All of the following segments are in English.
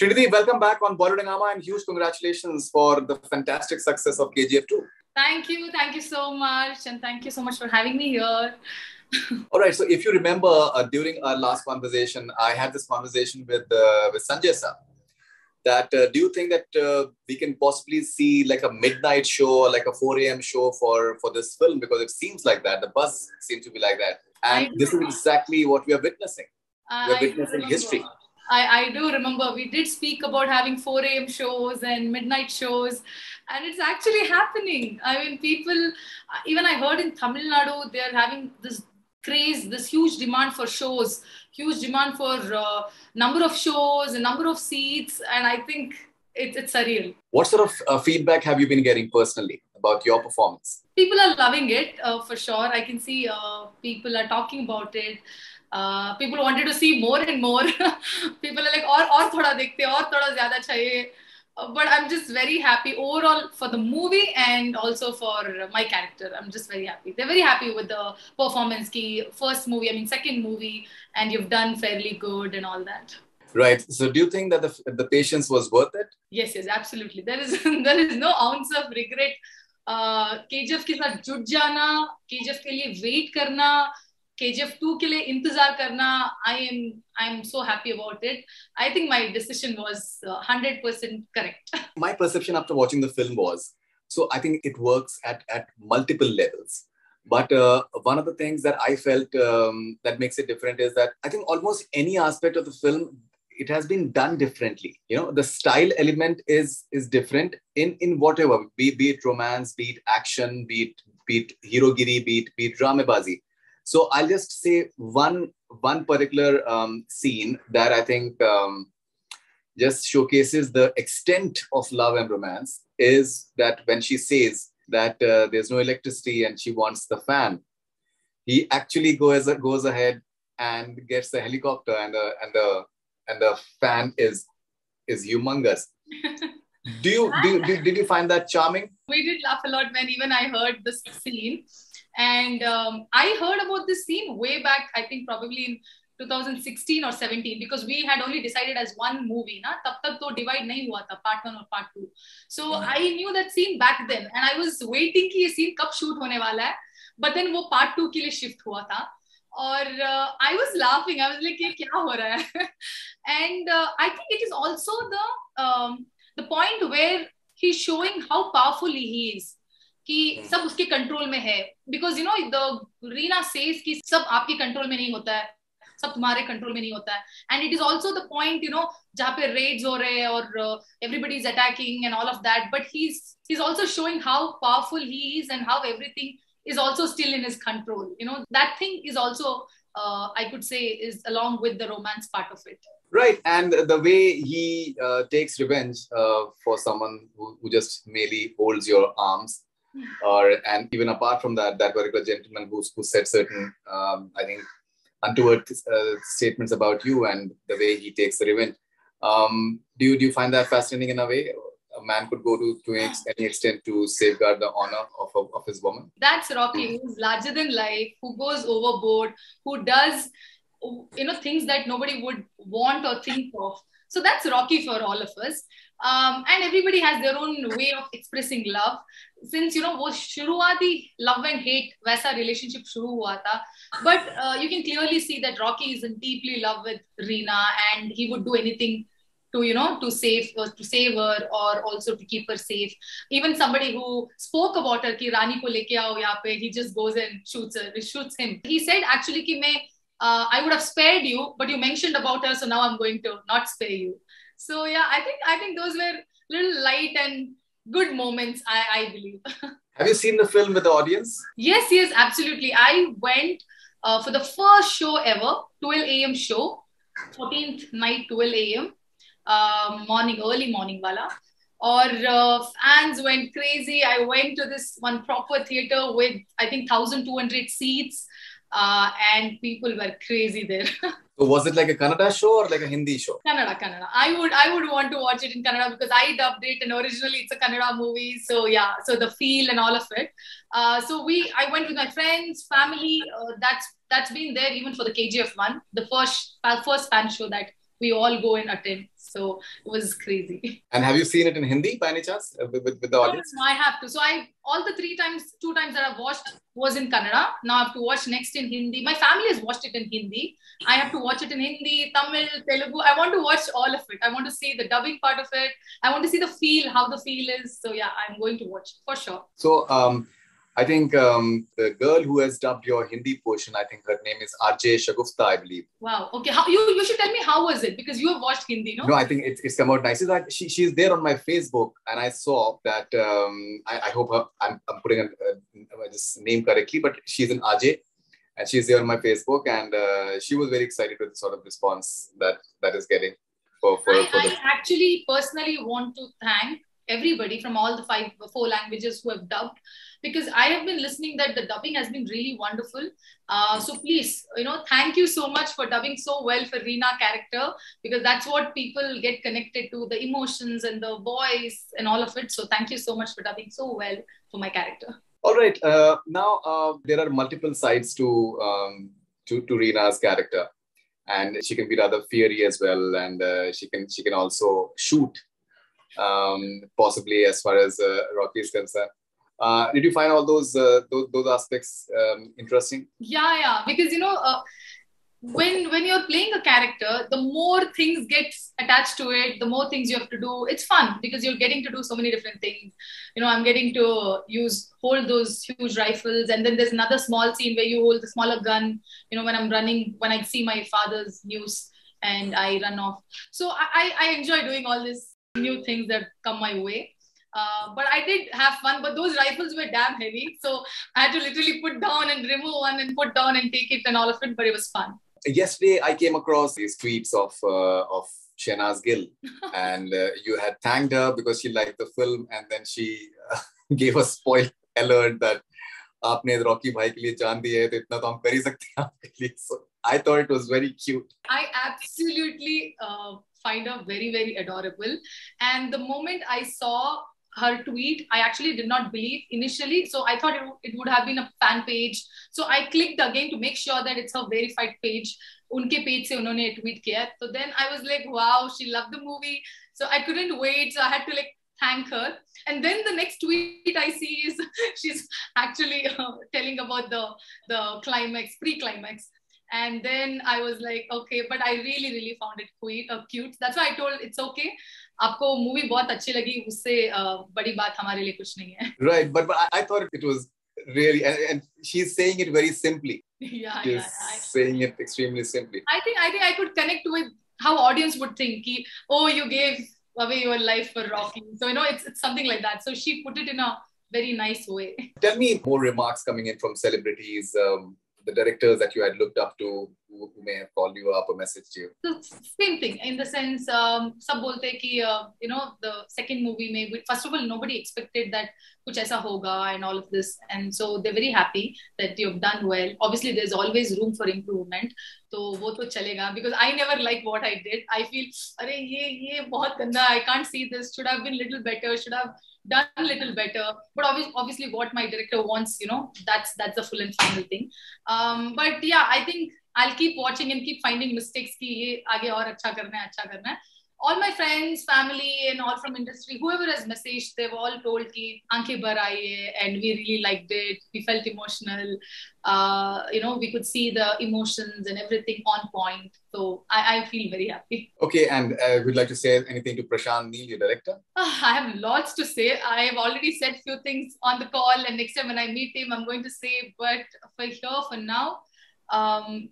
Srinidhi, welcome back on Bollywood Hungama and huge congratulations for the fantastic success of KGF 2. Thank you so much, and thank you so much for having me here. Alright, so if you remember during our last conversation, I had this conversation with Sanjay sir. That do you think that we can possibly see like a midnight show, or like a 4 AM show for this film? Because it seems like that, the buzz seems to be like that. And this is exactly what we are witnessing. We are witnessing history. I do remember we did speak about having 4 AM shows and midnight shows, and it's actually happening. I mean, people, even I heard in Tamil Nadu, they are having this craze, this huge demand for shows, huge demand for number of shows and number of seats. And I think it's surreal. What sort of feedback have you been getting personally about your performance? People are loving it for sure. I can see people are talking about it. People wanted to see more and more. People are like, aur thoda dekhte, aur thoda zyada chahiye. But I'm just very happy overall for the movie and also for my character. I'm just very happy. They're very happy with the performance ki first movie, I mean second movie, and you've done fairly good and all that. Right. So do you think that the patience was worth it? Yes, yes, absolutely. There is no ounce of regret. KGF ke saath jut jana, KGF ke liye wait karna, KGF 2 ke liye intezar karna, I am so happy about it. I think my decision was 100% correct. My perception after watching the film was, so I think it works at multiple levels. But one of the things that I felt that makes it different is that I think almost any aspect of the film, it has been done differently. You know, the style element is different in whatever, be it romance, be it action, be it herogiri, be it dramebazi. So I'll just say one particular scene that I think just showcases the extent of love and romance is that when she says that there's no electricity and she wants the fan, he actually goes ahead and gets the helicopter and the fan is humongous. Did you find that charming? We did laugh a lot when even I heard this scene. And I heard about this scene way back, I think probably in 2016 or 17, because we had only decided as one movie, na? Tab tak to divide nahi hua tha, part one or part two. So I knew that scene back then, and I was waiting ki ye scene kab shoot hone wala hai, but then wo part two ke liye shift hua tha. Or I was laughing, I was like, ye kya ho raha hai? And I think it is also the point where he's showing how powerful he is. कि सब उसके control में है, because you know the Reena says कि सब आपके control में नहीं होता है, सब तुम्हारे कंट्रोल में नहीं होता है, and it is also the point you know जहाँ पे raids हो रहे हैं और everybody is attacking and all of that, but he's also showing how powerful he is and how everything is also still in his control. You know, that thing is also I could say is along with the romance part of it. Right, and the way he takes revenge for someone who just merely holds your arms. And even apart from that, that particular gentleman who said certain, I think, untoward statements about you and the way he takes the revenge. Do you find that fascinating in a way? A man could go to any extent to safeguard the honor of his woman? That's Rocky, who's larger than life, who goes overboard, who does, you know, things that nobody would want or think of. So that's Rocky for all of us. And everybody has their own way of expressing love. Since, you know, wo shuruaati love and hate vaisa relationship shuru hua tha. But you can clearly see that Rocky is in deeply love with Reena, and he would do anything to, you know, to save her or also to keep her safe. Even somebody who spoke about her, ki Rani ko leke aao yahan pe, he just goes and shoots her, shoots him. He said actually ki main, I would have spared you, but you mentioned about her, so now I'm going to not spare you. So yeah, I think those were little light and good moments, I believe. Have you seen the film with the audience? Yes, yes, absolutely. I went for the first show ever, 12 AM show, 14th night 12 AM, morning, early morning wala. Or fans went crazy. I went to this one proper theater with I think 1,200 seats. And people were crazy there. So was it like a Kannada show or like a Hindi show? Kannada. I would want to watch it in Kannada because I dubbed it, and originally it's a Kannada movie. So yeah, so the feel and all of it. I went with my friends, family. That's been there even for the KGF 1, the first fan show that we all go and attend. So it was crazy. And have you seen it in Hindi by any chance with the audience? No, I have to. So I all the two times that I've watched was in Kannada. Now I have to watch next in Hindi. My family has watched it in Hindi. I have to watch it in Hindi, Tamil, Telugu. I want to watch all of it. I want to see the dubbing part of it. I want to see the feel, how the feel is. So yeah, I'm going to watch it for sure. So I think the girl who has dubbed your Hindi portion, I think her name is RJ Shagufta, I believe. Wow. Okay. How, you should tell me how was it? Because you have watched Hindi, no? No, I think it's come out nice. She's there on my Facebook and I saw that, I hope her, I'm putting this name correctly, but she's an RJ and she's there on my Facebook and she was very excited with the sort of response that is getting. I actually personally want to thank everybody from all the four languages who have dubbed, because I have been listening that the dubbing has been really wonderful. So please, thank you so much for dubbing so well for Reena character, because that's what people get connected to, the emotions and the voice and all of it. So thank you so much for dubbing so well for my character. All right. Now there are multiple sides to Reena's character, and she can be rather fiery as well. And she can also shoot, possibly as far as Rocky is concerned. Did you find all those aspects interesting? Yeah. Because when you're playing a character, the more things get attached to it, the more things you have to do. It's fun because you're getting to do so many different things. I'm getting to hold those huge rifles, and then there's another small scene where you hold the smaller gun. When I'm running, when I see my father's noose and I run off. So I enjoy doing all these new things that come my way. But I did have fun, but those rifles were damn heavy. So I had to literally put down and remove one and put down and take it and all of it, but it was fun. Yesterday, I came across these tweets of Shehnaz Gill and you had thanked her because she liked the film, and then she gave a spoiler alert that aapne Rocky bhai ke liye jaan di hai, to itna to hum kar hi sakte hain aapke liye. So I thought it was very cute. I absolutely find her very, very adorable. And the moment I saw her tweet, I actually did not believe initially. So I thought it would have been a fan page. So I clicked again to make sure that it's her verified page. Unke page se unhone tweet kiya. So then I was like, wow, she loved the movie. So I couldn't wait. So I had to thank her. And then the next tweet I see is she's actually telling about the climax, pre-climax. And then I was like, okay, but I really, really found it cute. That's why I told it's okay. Aapko movie bahut achhi lagi, usse badi baat hamare liye kuch nahi hai. Right, but I thought it was really, and she's saying it very simply. Yeah, saying it extremely simply. I think I could connect with how audience would think. Ki, oh, you gave away your life for Rocky. So it's something like that. So she put it in a very nice way. Tell me more remarks coming in from celebrities. The directors that you had looked up to, who may have called you up or messaged you? So same thing, in the sense, sab bolte hai ki, the second movie, first of all, nobody expected that kuch aisa hoga and all of this. And so they're very happy that you've done well. Obviously, there's always room for improvement. So wo to chalega, because I never like what I did. I feel, arey, ye bahut ganda, I can't see this. Should have been little better. Should have done a little better, but obviously what my director wants, that's the full and final thing. But yeah, I think I'll keep watching and keep finding mistakes ki ye aage aur acha karna hai. All my friends, family and all from industry, whoever has messaged, they've all told ki aankhein bhar aayi hai, and we really liked it. We felt emotional. We could see the emotions and everything on point. So I feel very happy. Okay, and would you like to say anything to Prashant Neel, your director? I have lots to say. I have already said a few things on the call, and next time when I meet him, I'm going to say, but for now,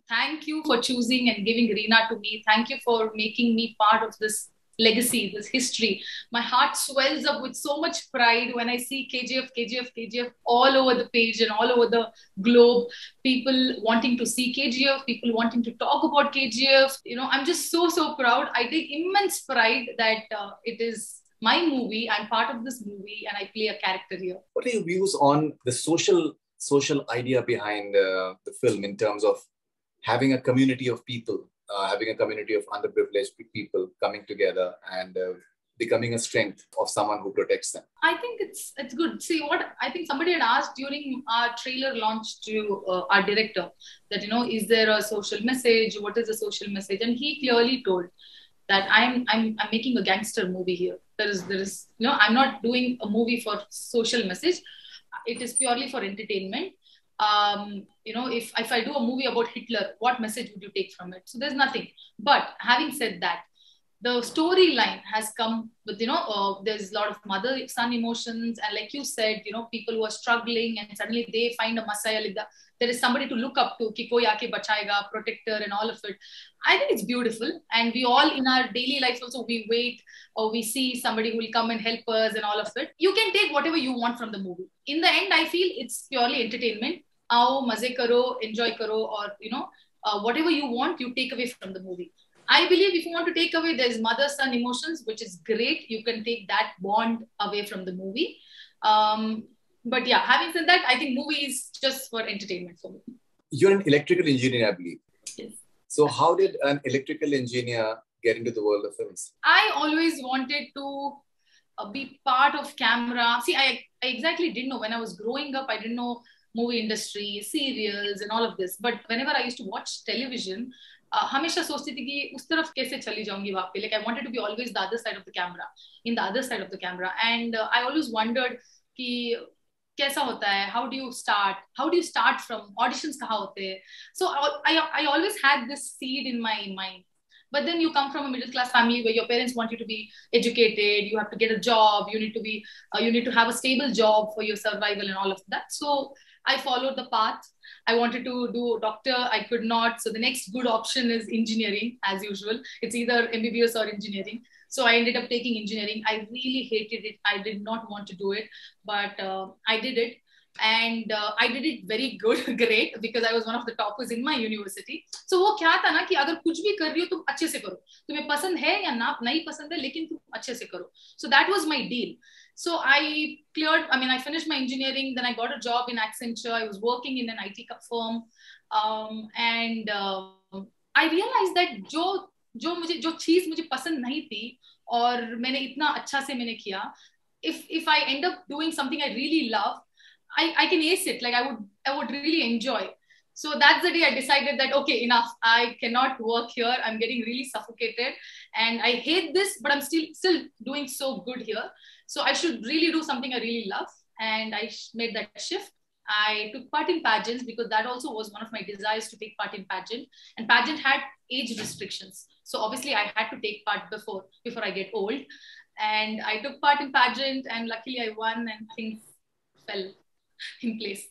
thank you for choosing and giving Reena to me. Thank you for making me part of this legacy, this history. My heart swells up with so much pride when I see KGF all over the page and all over the globe. People wanting to see KGF, people wanting to talk about KGF. I'm just so, so proud. I take immense pride that it is my movie. I'm part of this movie and I play a character here. What are your views on the social idea behind the film, in terms of having a community of people, having a community of underprivileged people coming together and becoming a strength of someone who protects them? I think it's good. See, I think somebody had asked during our trailer launch to our director that, is there a social message? What is the social message? And he clearly told that I'm making a gangster movie here. There is you know, I'm not doing a movie for social message. It is purely for entertainment. You know, if I do a movie about Hitler, what message would you take from it? So there's nothing. But having said that, the storyline has come with, you know, there's a lot of mother-son emotions. And like you said, you know, people who are struggling and suddenly they find a Messiah. Like that. There is somebody to look up to, ki koi aake bachayega, protector and all of it. I think it's beautiful. And we all in our daily lives also, we wait or we see somebody who will come and help us and all of it. You can take whatever you want from the movie. In the end, I feel it's purely entertainment. Aao, maze karo, enjoy karo, or, you know, whatever you want, you take away from the movie. I believe if you want to take away, there's mother-son emotions, which is great. You can take that bond away from the movie. But yeah, having said that, I think movie is just for entertainment for me. You're an electrical engineer, I believe. Yes. So how did an electrical engineer get into the world of films? I always wanted to be part of camera. See, I exactly didn't know. When I was growing up, I didn't know movie industry, serials and all of this. But whenever I used to watch television, हमेशा सोचती थी कि उस तरफ कैसे चली जाऊंगी वहाँ पे. Like I wanted to be always the other side of the camera, in the other side of the camera, and I always wondered कि कैसा होता है, how do you start from auditions कहाँ होते हैं. So I always had this seed in my mind. But then you come from a middle class family where your parents want you to be educated, you have to get a job, you need to have a stable job for your survival and all of that. So I followed the path. I wanted to do doctor, I could not. So the next good option is engineering, as usual. It's either MBBS or engineering. So I ended up taking engineering. I really hated it. I did not want to do it, but I did it. And I did it very good, great, because I was one of the toppers in my university. So वो क्या था ना कि अगर कुछ भी कर रही हो तुम अच्छे से करो, तुम्हें पसंद है या ना नहीं पसंद है, लेकिन तुम अच्छे से करो. So that was my deal. So I cleared, I mean, I finished my engineering, then I got a job in Accenture. I was working in an IT firm, and I realized that जो चीज मुझे पसंद नहीं थी और मैंने इतना अच्छा से मैंने किया, if I end up doing something I really love, I can ace it. Like I would really enjoy. So that's the day I decided that, okay, enough. I cannot work here. I'm getting really suffocated and I hate this, but I'm still doing so good here. So I should really do something I really love. And I made that shift. I took part in pageants because that also was one of my desires, to take part in pageant. And pageant had age restrictions. So obviously I had to take part before I get old. And I took part in pageant and luckily I won and things fell in place.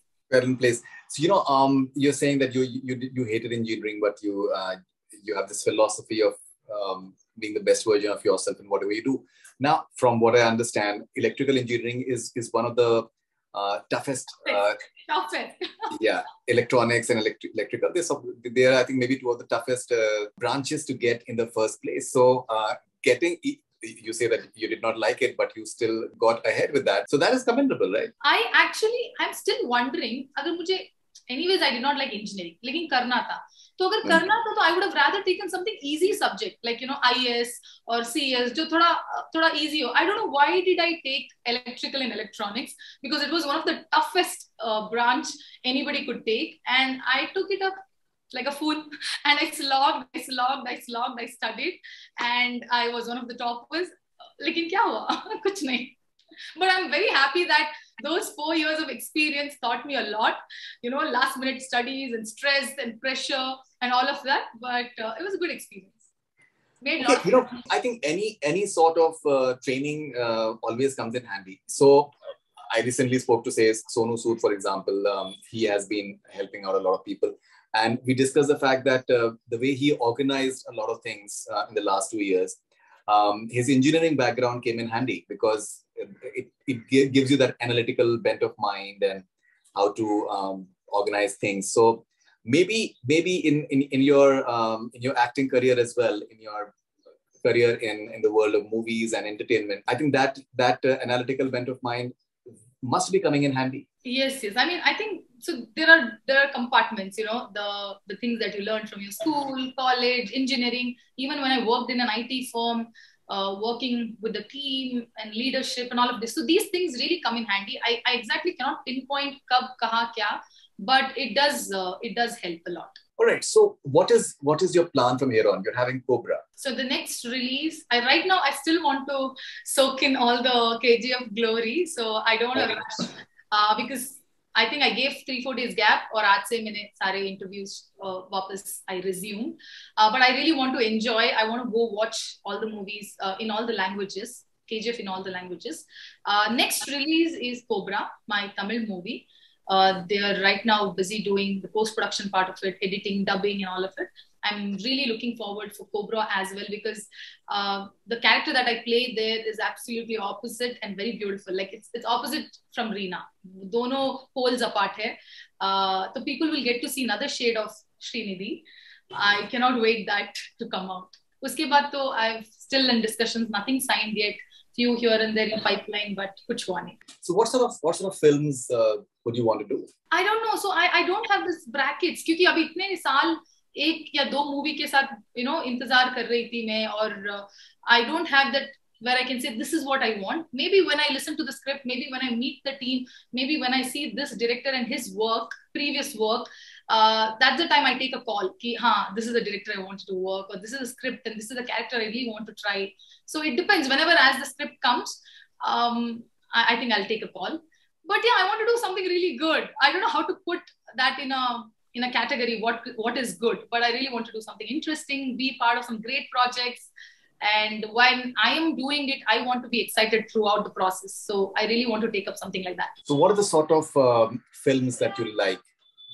So, you know, you're saying that you hated engineering, but you have this philosophy of being the best version of yourself in whatever you do. Now, from what I understand, electrical engineering is one of the toughest. Yeah, electronics and electrical. They are, I think, maybe two of the toughest branches to get in the first place. So, you say that you did not like it, but you still got ahead with that. So that is commendable, right? I'm still wondering, anyways, I did not like engineering, lekin karna tha. So if karna tha, I would have rather taken something easy subject, like, you know, IS or CS, jo thoda easy ho. I don't know why did I take electrical and electronics, because it was one of the toughest branch anybody could take. And I took it up like a fool, and I slogged, I studied, and I was one of the toppers. Lekin kya hua? Kuch nahi. But I'm very happy that those 4 years of experience taught me a lot, you know, last minute studies and stress and pressure and all of that. But it was a good experience. Okay, you know, I think any sort of training always comes in handy. So I recently spoke to, say, Sonu Sood, for example. He has been helping out a lot of people. And we discussed the fact that the way he organized a lot of things in the last 2 years, his engineering background came in handy because it gives you that analytical bent of mind and how to organize things. So maybe in your acting career as well, in your career in the world of movies and entertainment, I think that analytical bent of mind must be coming in handy. Yes. I mean, I think so. There are compartments, you know, the things that you learn from your school, college, engineering. Even when I worked in an IT firm, working with the team and leadership and all of this. So these things really come in handy. I exactly cannot pinpoint kab kaha kya, but it does help a lot. All right. So what is your plan from here on? You're having Cobra. So the next release, right now I still want to soak in all the KGF glory. So I don't want to rush because I think I gave 3-4 days gap or aaj se maine sare interviews वापस I resumed. But I really want to enjoy. I want to go watch all the movies in all the languages. KGF in all the languages. Next release is Cobra, my Tamil movie. They are right now busy doing the post-production part of it, editing, dubbing and all of it. I'm really looking forward for Cobra as well because the character that I play there is absolutely opposite and very beautiful. Like it's opposite from Reena. Dono poles apart hai. So people will get to see another shade of Srinidhi. I cannot wait that to come out. Uske baad to I've still in discussions, nothing signed yet. Few here and there in pipeline, but kuch hua nahi. So what sort of films would you want to do? I don't know. So I don't have this brackets kyunki abhi itne saal ek ya do movie ke saath intezaar kar rahi thi main aur I don't have that where I can say this is what I want. Maybe when I listen to the script, maybe when I meet the team, maybe when I see this director and his work, previous work, that's the time I take a call. Ki, ha, this is the director I want to work, or this is the script, and this is the character I really want to try. So it depends. Whenever as the script comes, I think I'll take a call. But yeah, I want to do something really good. I don't know how to put that in a category. What is good? But I really want to do something interesting. Be part of some great projects. And when I am doing it, I want to be excited throughout the process. So I really want to take up something like that. So what are the sort of films that you like?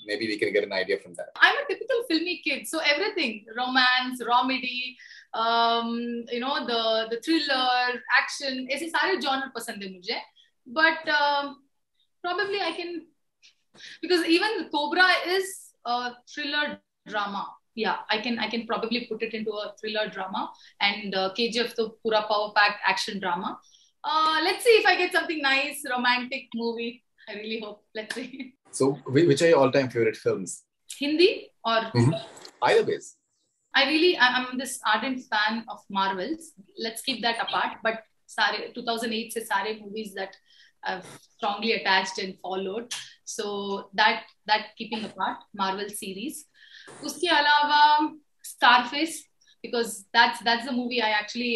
Maybe we can get an idea from that. I'm a typical filmy kid. So everything, romance, comedy, the thriller, action, aise sare genre pasand hai mujhe. But probably I can, because even Cobra is a thriller drama. Yeah, I can probably put it into a thriller drama and KGF to pura power packed action drama. Let's see if I get something nice, romantic movie. I really hope. Let's see. So, which are your all-time favorite films? Hindi or either ways. I'm this ardent fan of Marvels. Let's keep that apart. But 2008 se sare movies that I've strongly attached and followed. So that keeping apart, Marvel series. Uske alawa Scarface, because that's the movie I actually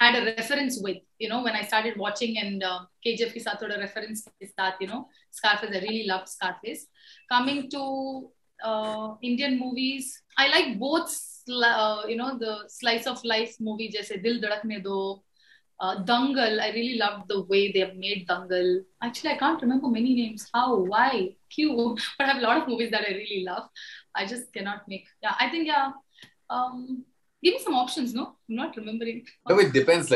had a reference with, when I started watching and KGF ki saath thoda reference ke saath, Scarface, I really loved Scarface. Coming to Indian movies, I like both, the slice of life movie, jaise Dil Dhadakne Do, Dangal, I really loved the way they have made Dangal. Actually, I can't remember many names, how, why, Q, but I have a lot of movies that I really love. I just cannot make, give me some options, no? I'm not remembering. No, it depends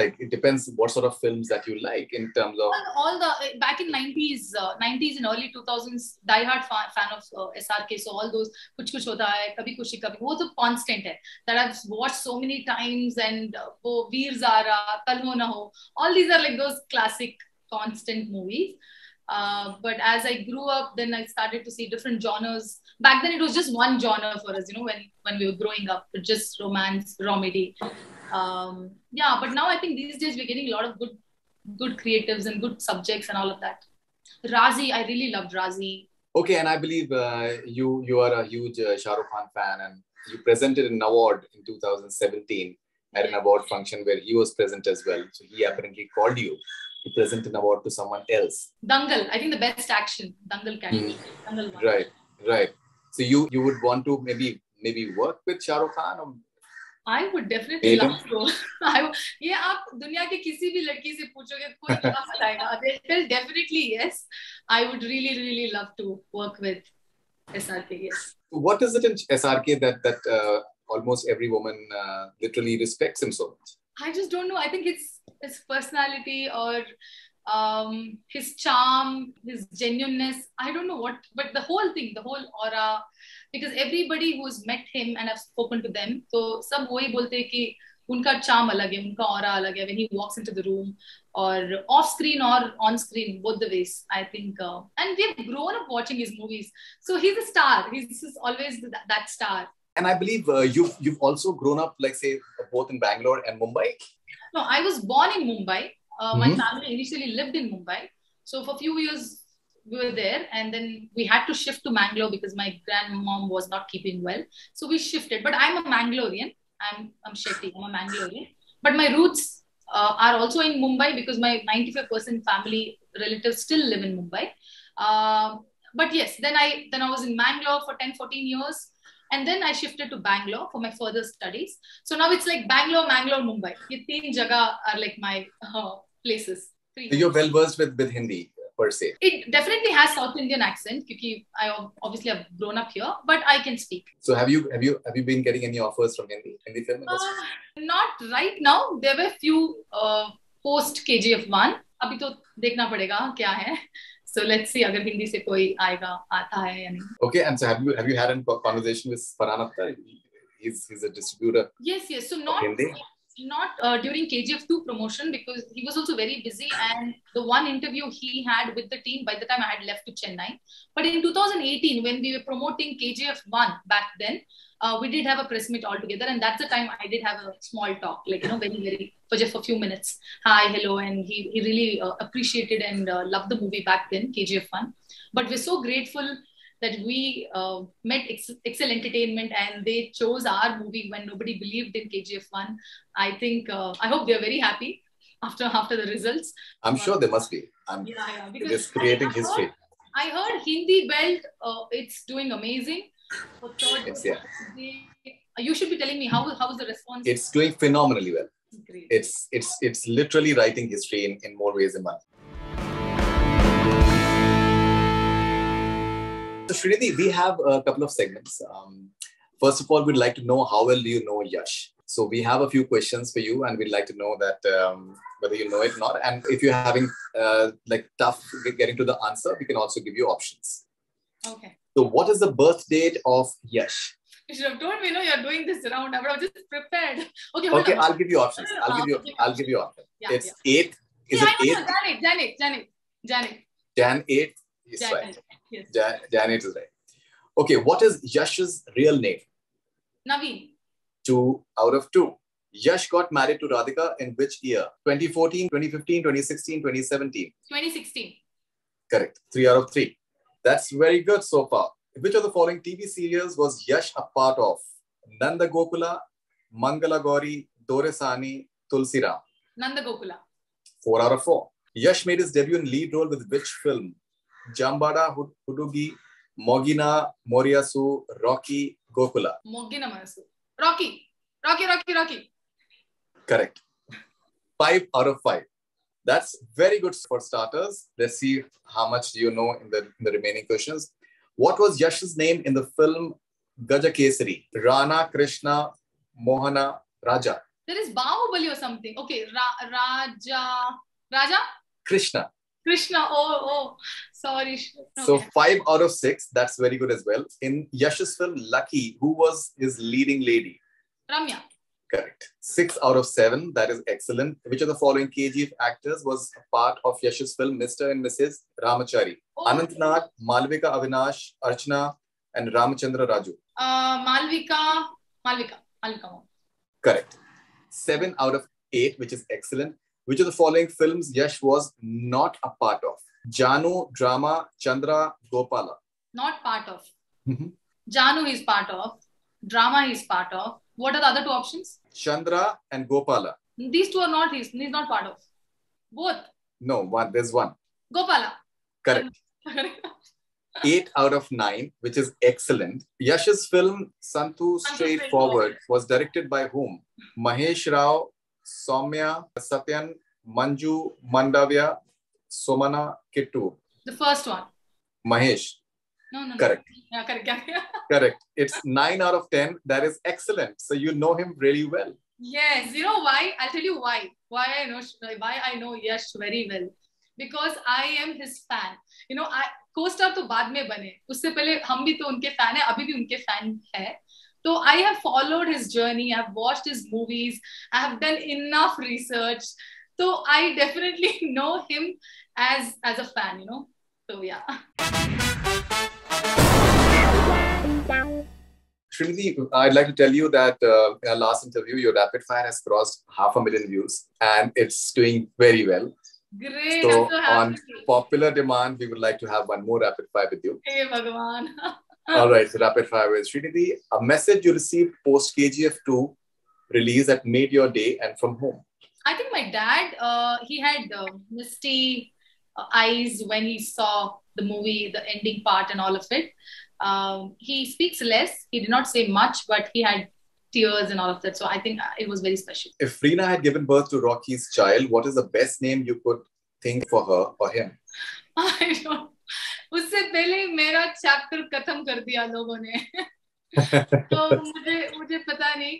what sort of films that you like in terms of... All the, back in 90s and early 2000s, die-hard fan of SRK, so all those, Kuch Kuch Hota Hai, Kabhi Khushi Kabhie, was a constant hai, that I've watched so many times, and Veer Zaara, Kal Ho Naa Ho, all these are like those classic, constant movies. But as I grew up, then I started to see different genres. Back then, it was just one genre for us, when we were growing up, just romance, comedy. But now I think these days we're getting a lot of good creatives and good subjects and all of that. Raazi, I really loved Raazi. Okay, and I believe you are a huge Shah Rukh Khan fan, and you presented an award in 2017 at an award function where he was present as well. So he apparently called you to present an award to someone else. Dangal, I think the best action, Dangal category. Dangal right. So you would want to maybe work with Shah Rukh Khan? Or... I would definitely love to. Yeah, they'll definitely yes. I would really love to work with SRK. Yes. What is it in SRK that almost every woman literally respects him so much? I just don't know. I think it's his personality or his charm, his genuineness. I don't know what, but the whole aura, because everybody who's met him and I've spoken to them, so sab wohi bolte hai ki unka charm alag hai, unka aura alag hai when he walks into the room or off screen or on screen, both the ways, I think. And we've grown up watching his movies. So he's a star. He's always that star. And I believe you've also grown up, like say, both in Bangalore and Mumbai? No, I was born in Mumbai. My family initially lived in Mumbai. So for a few years, we were there, and then we had to shift to Mangalore because my grandmom was not keeping well. So we shifted. But I'm a Mangalorean. I'm Shetty. I'm a Mangalorean. But my roots are also in Mumbai because my 95% family relatives still live in Mumbai. But yes, then I was in Mangalore for 10-14 years. And then I shifted to Bangalore for my further studies. So now it's like Bangalore, Mangalore, Mumbai. These three jaga are like my places. So you're well versed with Hindi per se. It definitely has South Indian accent because I obviously have grown up here, but I can speak. So have you been getting any offers from Hindi film industry? Not right now. There were few post KGF 1. Abhi to dekhna padega kya hai. So let's see agar Hindi se koi aayega, aata hai ya nahi. Okay, and so have you had a conversation with Faranatkar? He's a distributor. Yes. So not Hindi. Not during KGF 2 promotion because he was also very busy, and the one interview he had with the team by the time I had left to Chennai. But in 2018, when we were promoting KGF 1 back then, we did have a press meet all together, and that's the time I did have a small talk, like, you know, very, very, for just a few minutes. Hi, hello. And he really appreciated and loved the movie back then, KGF 1. But we're so grateful that we met Excel Entertainment and they chose our movie when nobody believed in KGF 1. I think, I hope they're very happy after the results. I'm sure they must be. Yeah, because it's creating history. I heard Hindi Belt, it's doing amazing. You should be telling me how is the response? It's doing phenomenally well. Great. It's literally writing history in more ways than one. So Srinidhi, we have a couple of segments. First of all, we'd like to know how well do you know Yash? So we have a few questions for you, and we'd like to know that whether you know it or not. And if you're having like tough getting to the answer, we can also give you options. Okay. So what is the birth date of Yash? You should have told me, no, you're doing this round. I would have just prepared. Okay, hold on. I'll give you options. I'll give you options. Yeah, it's 8th. Is it 8th? Janet. Jan 8th. Is right. Yes. Janet is right. Okay, what is Yash's real name? Naveen. 2 out of 2. Yash got married to Radhika in which year? 2014, 2015, 2016, 2017? 2016. Correct. 3 out of 3. That's very good so far. Which of the following TV serials was Yash a part of? Nanda Gokula, Mangalagori, Doresani, Tulsiram. Nanda Gokula. 4 out of 4. Yash made his debut in lead role with which film? Jambada, Hudugi, Mogina Moriasu, Rocky, Gokula. Mogina Moriasu. Rocky. Correct. 5 out of 5. That's very good for starters. Let's see how much you know in the remaining questions. What was Yash's name in the film Gaja Kesari? Rana, Krishna, Mohana, Raja. There is Bahubali or something. Okay, Raja? Krishna. Oh, sorry. Okay. So 5 out of 6. That's very good as well. In Yash's film Lucky, who was his leading lady? Ramya. Correct. 6 out of 7. That is excellent. Which of the following KGF actors was a part of Yash's film Mr. and Mrs. Ramachari? Oh. Anantnath, Malvika Avinash, Archana, and Ramachandra Raju. Malvika. Correct. 7 out of 8, which is excellent. Which of the following films Yash was not a part of? Janu, Drama, Chandra, Gopala. Not part of. Mm-hmm. Janu is part of. Drama is part of. What are the other two options? Chandra and Gopala. These two are not his. He's not part of. Both. No, one. There's one. Gopala. Correct. 8 out of 9, which is excellent. Yash's film Santu Straightforward was directed by whom? Mahesh Rao, Soumya, Satyan, Manju, Mandavya, Somana, Kittu. The first one. Mahesh. No. Correct. Yeah, correct. Correct. It's 9 out of 10. That is excellent. So you know him really well. Yes. You know why? I'll tell you why. Why I know Yash very well. Because I am his fan. You know, I co-star to baad mein bane. Usse pehle hum bhi to unke fan hai. Abhi bhi unke fan hai. So I have followed his journey. I've watched his movies. I have done enough research. So I definitely know him as a fan, you know. So yeah. Srinidhi, I'd like to tell you that in our last interview, your rapid fire has crossed 500,000 views and it's doing very well. Great. So on popular demand, we would like to have one more rapid fire with you. Hey, Bhagwan. All right. So rapid fire with Srinidhi. A message you received post KGF 2 release that made your day and from whom? I think my dad, he had misty eyes when he saw the movie, the ending part and all of it. He speaks less. He did not say much, but he had tears and all of that. So I think it was very special. If Reena had given birth to Rocky's child, what is the best name you could think for her or him? I don't. उससे पहले मेरा chapter खत्म कर दिया लोगों ने. तो मुझे पता नहीं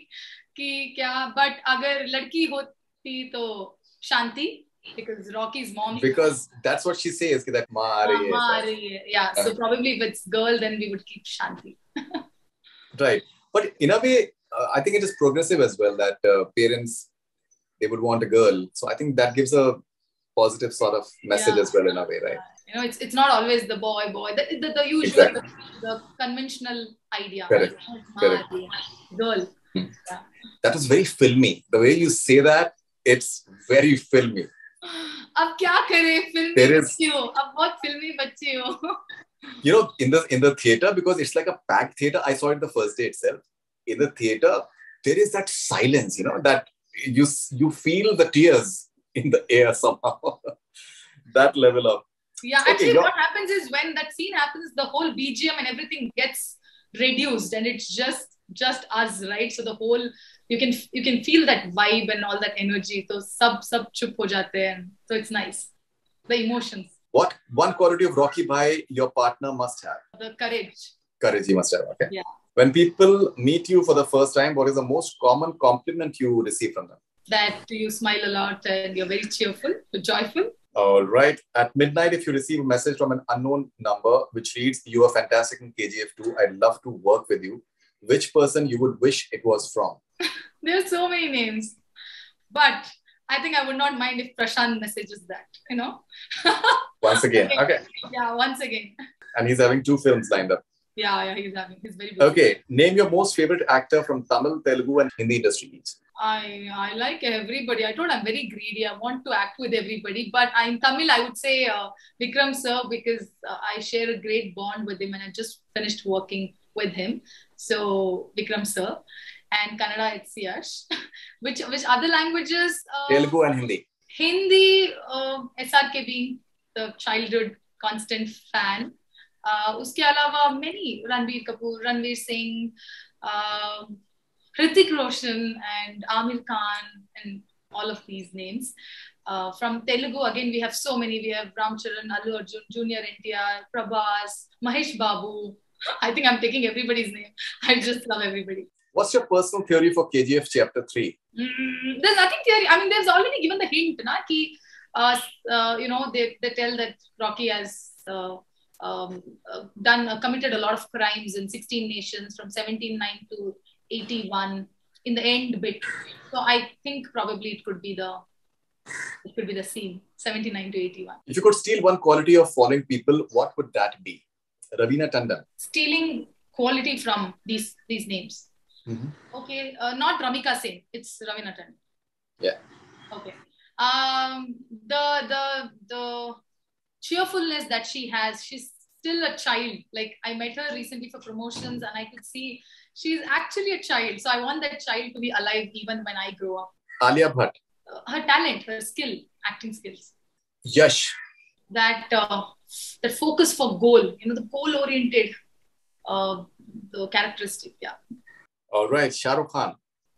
कि क्या. But अगर लड़की होती तो शांति. Because Rocky's mom... Because that's what she says, that maa aa rahi hai. Yeah, so probably if it's girl, then we would keep Shanti. Right. But in a way, I think it is progressive as well that parents, they would want a girl. So I think that gives a positive sort of message as well in a way, right? You know, it's not always the boy. The usual, exactly. the conventional idea. Correct. Right? Correct. Girl. Hmm. Yeah. That was very filmy. The way you say that, it's very filmy. अब क्या करें फिल्मी बच्चे हो अब बहुत फिल्मी बच्चे हो You know, in the theater, because it's like a packed theater. I saw it the first day itself. In the theater, there is that silence, you know, that you feel the tears in the air somehow. That level of actually, what happens is when that scene happens, the whole BGM and everything gets reduced, and it's just us, right? So the whole you can feel that vibe and all that energy. So sab chup ho jate hain. So it's nice. The emotions. What one quality of Rocky bhai your partner must have? The courage. Courage he must have. Okay. Yeah. When people meet you for the first time, what is the most common compliment you receive from them? That you smile a lot and you're very cheerful, joyful. All right. At midnight, if you receive a message from an unknown number which reads, "You are fantastic in KGF 2. I'd love to work with you." Which person you would wish it was from? There are so many names. But I think I would not mind if Prashant messages that, you know. Once again. Okay. Yeah, once again. And he's having 2 films lined up. Yeah, he's very busy. Okay. Name your most favorite actor from Tamil, Telugu and Hindi industries. I like everybody. I told I'm very greedy. I want to act with everybody. But in Tamil, I would say Vikram sir, because I share a great bond with him and I just finished working with him. So Vikram sir, and Kannada it's Yash. Which other languages? Telugu and Hindi. Hindi, SRK being the childhood constant fan. Uske alawa many Ranbir Kapoor, Ranveer Singh, Hrithik Roshan, and Aamir Khan, and all of these names. From Telugu again, we have so many. We have Ramcharan, Allu Arjun, Junior NTR, Prabhas, Mahesh Babu. I think I'm taking everybody's name. I just love everybody. What's your personal theory for KGF Chapter 3? There's nothing theory. I mean, they've already given the hint, na, ki, you know, they tell that Rocky has committed a lot of crimes in 16 nations from 1709 to 81 in the end bit. So I think probably it could be the scene, 1709 to 81. If you could steal one quality of following people, what would that be? Raveena Tandon. Stealing quality from these names. Mm-hmm. Okay, not Ramika Singh. It's Raveena Tandon. Yeah. Okay. The cheerfulness that she has. She's still a child. Like I met her recently for promotions, and I could see she's actually a child. So I want that child to be alive even when I grow up. Alia Bhatt. Her talent, her skill, acting skills. Yash. That focus for goal, you know, the goal-oriented the characteristic, yeah. All right, Shah Rukh Khan.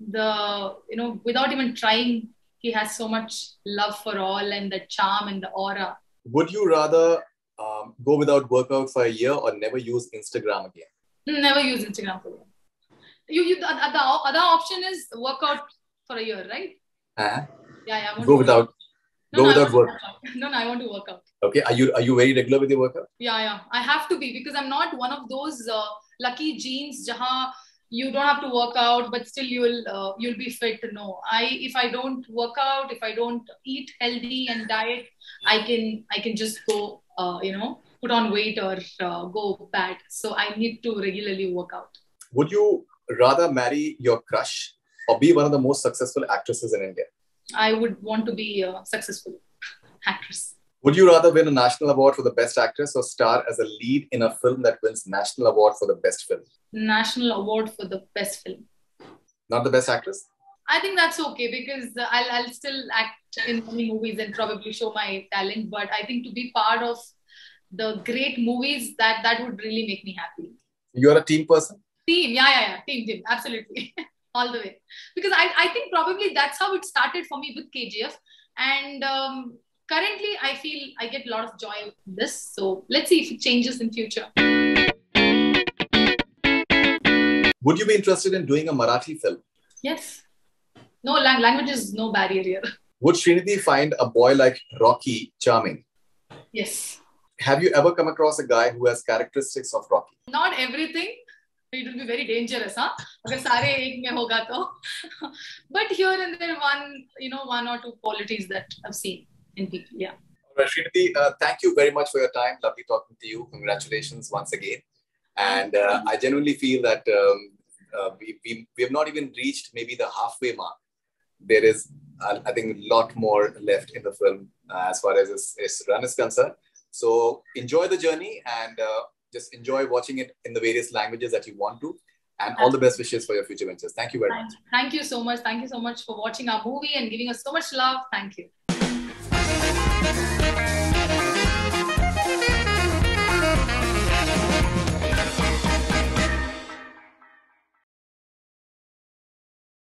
You know, without even trying, he has so much love for all and the charm and the aura. Would you rather go without workout for a year or never use Instagram again? Never use Instagram for a year. The other option is workout for a year, right? Uh-huh. Yeah, yeah. Go without. No, without work. No, I want to work out. Okay, are you very regular with your workout? Yeah. I have to be because I'm not one of those lucky genes jahan you don't have to work out, but still you'll be fit. No, if I don't work out, if I don't eat healthy and diet, I can just go, you know, put on weight or go bad. So I need to regularly work out. Would you rather marry your crush or be one of the most successful actresses in India? I would want to be successful. actress. Would you rather win a national award for the best actress or star as a lead in a film that wins national award for the best film? National award for the best film. Not the best actress? I think that's okay because I'll still act in many movies and probably show my talent. But I think to be part of the great movies, that would really make me happy. You're a team person? Team, yeah. Team, absolutely. All the way. Because I think probably that's how it started for me with KGF. And currently, I feel I get a lot of joy with this. So let's see if it changes in future. Would you be interested in doing a Marathi film? Yes. No, language is no barrier here. Would Srinidhi find a boy like Rocky charming? Yes. Have you ever come across a guy who has characteristics of Rocky? Not everything. It will be very dangerous, huh? But here and there, one or two qualities that I've seen in people, yeah. All right, Srinidhi, thank you very much for your time. Lovely talking to you. Congratulations once again. And I genuinely feel that we have not even reached maybe the halfway mark. There is, I think, a lot more left in the film as far as its run is concerned. So enjoy the journey and just enjoy watching it in the various languages that you want to. And all the best wishes for your future ventures. Thank you very much. Thank you so much. Thank you so much for watching our movie and giving us so much love. Thank you.